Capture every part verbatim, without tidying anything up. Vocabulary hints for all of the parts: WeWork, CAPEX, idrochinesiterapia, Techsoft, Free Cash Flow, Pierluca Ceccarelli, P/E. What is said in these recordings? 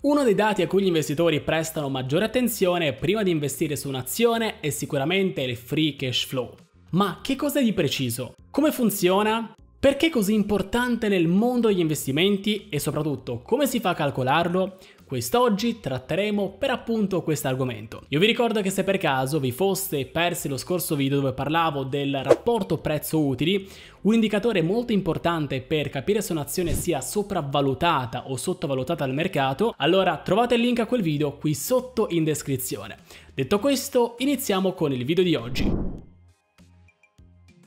Uno dei dati a cui gli investitori prestano maggiore attenzione prima di investire su un'azione è sicuramente il free cash flow. Ma che cos'è di preciso? Come funziona? Perché è così importante nel mondo degli investimenti e soprattutto come si fa a calcolarlo? Quest'oggi tratteremo per appunto questo argomento. Io vi ricordo che se per caso vi foste persi lo scorso video dove parlavo del rapporto prezzo-utili, un indicatore molto importante per capire se un'azione sia sopravvalutata o sottovalutata al mercato, allora trovate il link a quel video qui sotto in descrizione. Detto questo, iniziamo con il video di oggi.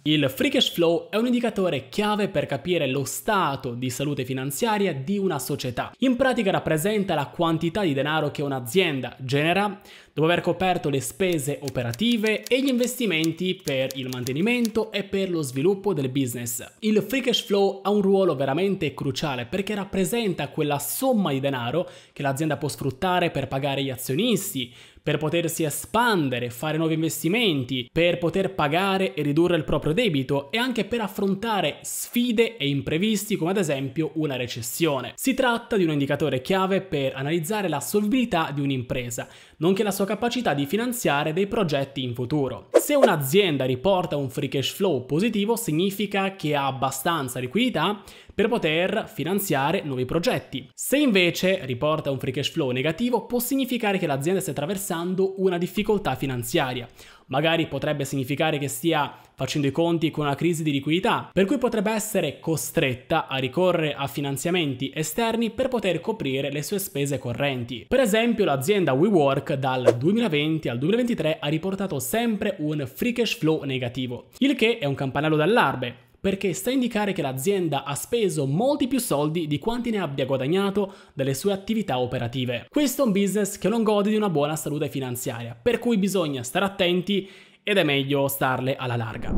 Il free cash flow è un indicatore chiave per capire lo stato di salute finanziaria di una società. In pratica rappresenta la quantità di denaro che un'azienda genera dopo aver coperto le spese operative e gli investimenti per il mantenimento e per lo sviluppo del business. Il free cash flow ha un ruolo veramente cruciale perché rappresenta quella somma di denaro che l'azienda può sfruttare per pagare gli azionisti, per potersi espandere, fare nuovi investimenti, per poter pagare e ridurre il proprio debito e anche per affrontare sfide e imprevisti come ad esempio una recessione. Si tratta di un indicatore chiave per analizzare la solvibilità di un'impresa, nonché la sua capacità di finanziare dei progetti in futuro. Se un'azienda riporta un free cash flow positivo significa che ha abbastanza liquidità per poter finanziare nuovi progetti. Se invece riporta un free cash flow negativo può significare che l'azienda sta attraversando una difficoltà finanziaria. Magari potrebbe significare che stia facendo i conti con una crisi di liquidità, per cui potrebbe essere costretta a ricorrere a finanziamenti esterni per poter coprire le sue spese correnti. Per esempio, l'azienda WeWork dal duemilaventi al duemilaventitré ha riportato sempre un free cash flow negativo, il che è un campanello d'allarme, perché sta a indicare che l'azienda ha speso molti più soldi di quanti ne abbia guadagnato dalle sue attività operative. Questo è un business che non gode di una buona salute finanziaria, per cui bisogna stare attenti ed è meglio starle alla larga.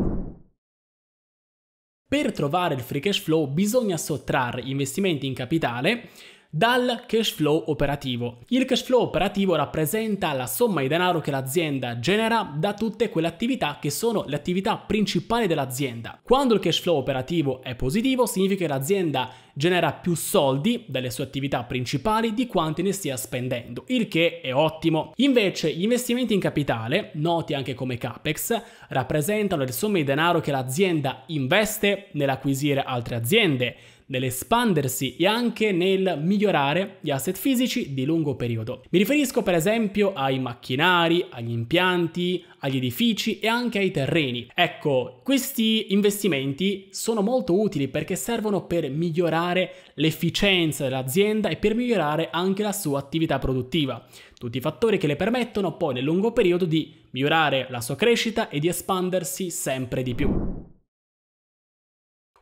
Per trovare il free cash flow bisogna sottrarre gli investimenti in capitale dal cash flow operativo. Il cash flow operativo rappresenta la somma di denaro che l'azienda genera da tutte quelle attività che sono le attività principali dell'azienda. Quando il cash flow operativo è positivo, significa che l'azienda genera più soldi dalle sue attività principali di quanti ne stia spendendo, il che è ottimo. Invece, gli investimenti in capitale, noti anche come CAPEX, rappresentano le somme di denaro che l'azienda investe nell'acquisire altre aziende, nell'espandersi e anche nel migliorare gli asset fisici di lungo periodo. Mi riferisco per esempio ai macchinari, agli impianti, agli edifici e anche ai terreni. Ecco, questi investimenti sono molto utili perché servono per migliorare l'efficienza dell'azienda e per migliorare anche la sua attività produttiva. Tutti i fattori che le permettono poi nel lungo periodo di migliorare la sua crescita e di espandersi sempre di più.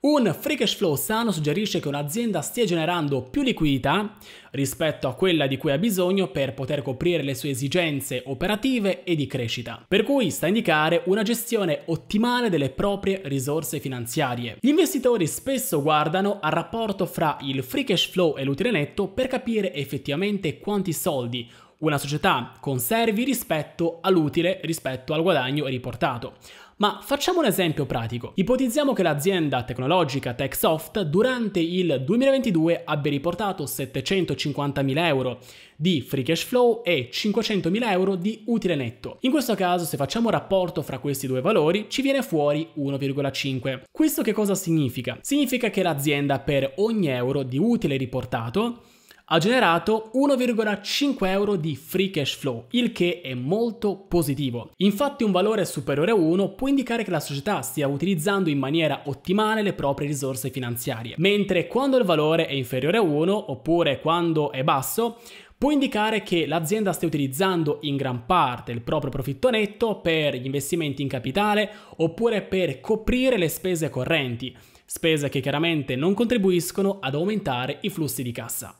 Un free cash flow sano suggerisce che un'azienda stia generando più liquidità rispetto a quella di cui ha bisogno per poter coprire le sue esigenze operative e di crescita, per cui sta a indicare una gestione ottimale delle proprie risorse finanziarie. Gli investitori spesso guardano al rapporto fra il free cash flow e l'utile netto per capire effettivamente quanti soldi una società conservi rispetto all'utile, rispetto al guadagno riportato. Ma facciamo un esempio pratico. Ipotizziamo che l'azienda tecnologica Techsoft durante il duemilaventidue abbia riportato settecentocinquantamila euro di free cash flow e cinquecentomila euro di utile netto. In questo caso, se facciamo un rapporto fra questi due valori, ci viene fuori uno virgola cinque. Questo che cosa significa? Significa che l'azienda per ogni euro di utile riportato ha generato uno virgola cinque euro di free cash flow, il che è molto positivo. Infatti un valore superiore a uno può indicare che la società stia utilizzando in maniera ottimale le proprie risorse finanziarie, mentre quando il valore è inferiore a uno, oppure quando è basso, può indicare che l'azienda stia utilizzando in gran parte il proprio profitto netto per gli investimenti in capitale oppure per coprire le spese correnti, spese che chiaramente non contribuiscono ad aumentare i flussi di cassa.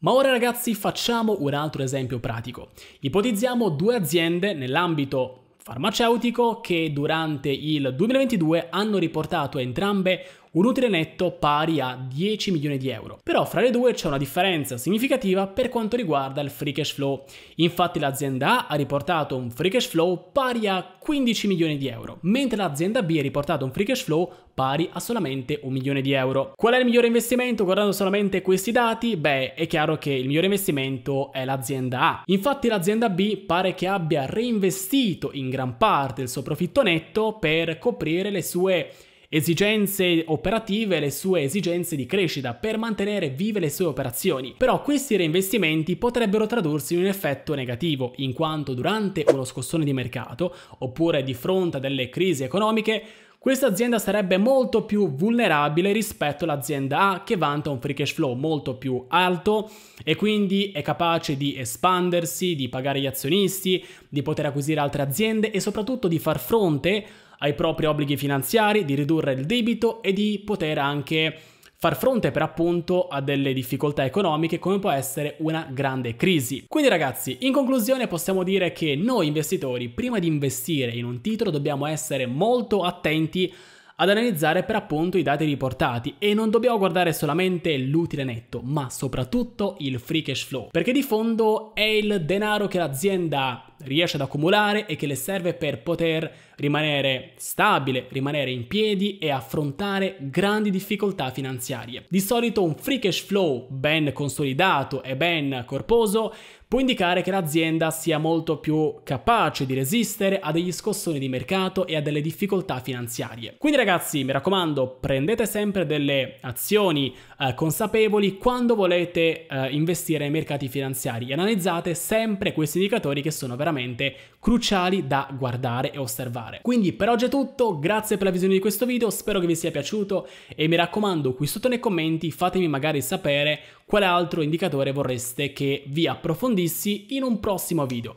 Ma ora ragazzi facciamo un altro esempio pratico. Ipotizziamo due aziende nell'ambito farmaceutico che durante il duemilaventidue hanno riportato entrambe un utile netto pari a dieci milioni di euro. Però fra le due c'è una differenza significativa per quanto riguarda il free cash flow. Infatti l'azienda A ha riportato un free cash flow pari a quindici milioni di euro, mentre l'azienda B ha riportato un free cash flow pari a solamente un milione di euro. Qual è il migliore investimento guardando solamente questi dati? Beh, è chiaro che il migliore investimento è l'azienda A. Infatti l'azienda B pare che abbia reinvestito in gran parte il suo profitto netto per coprire le sue esigenze operative, le sue esigenze di crescita, per mantenere vive le sue operazioni. Però questi reinvestimenti potrebbero tradursi in un effetto negativo, in quanto durante uno scossone di mercato, oppure di fronte a delle crisi economiche, questa azienda sarebbe molto più vulnerabile rispetto all'azienda A, che vanta un free cash flow molto più alto e quindi è capace di espandersi, di pagare gli azionisti, di poter acquisire altre aziende e soprattutto di far fronte ai propri obblighi finanziari, di ridurre il debito e di poter anche far fronte per appunto a delle difficoltà economiche come può essere una grande crisi. Quindi ragazzi, in conclusione possiamo dire che noi investitori, prima di investire in un titolo, dobbiamo essere molto attenti ad analizzare per appunto i dati riportati e non dobbiamo guardare solamente l'utile netto, ma soprattutto il free cash flow, perché di fondo è il denaro che l'azienda riesce ad accumulare e che le serve per poter rimanere stabile, rimanere in piedi e affrontare grandi difficoltà finanziarie. Di solito un free cash flow ben consolidato e ben corposo può indicare che l'azienda sia molto più capace di resistere a degli scossoni di mercato e a delle difficoltà finanziarie. Quindi ragazzi, mi raccomando, prendete sempre delle azioni eh, consapevoli quando volete eh, investire nei mercati finanziari e analizzate sempre questi indicatori che sono veramente veramente cruciali da guardare e osservare. Quindi per oggi è tutto, grazie per la visione di questo video, spero che vi sia piaciuto e mi raccomando qui sotto nei commenti fatemi magari sapere quale altro indicatore vorreste che vi approfondissi in un prossimo video.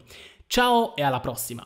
Ciao e alla prossima!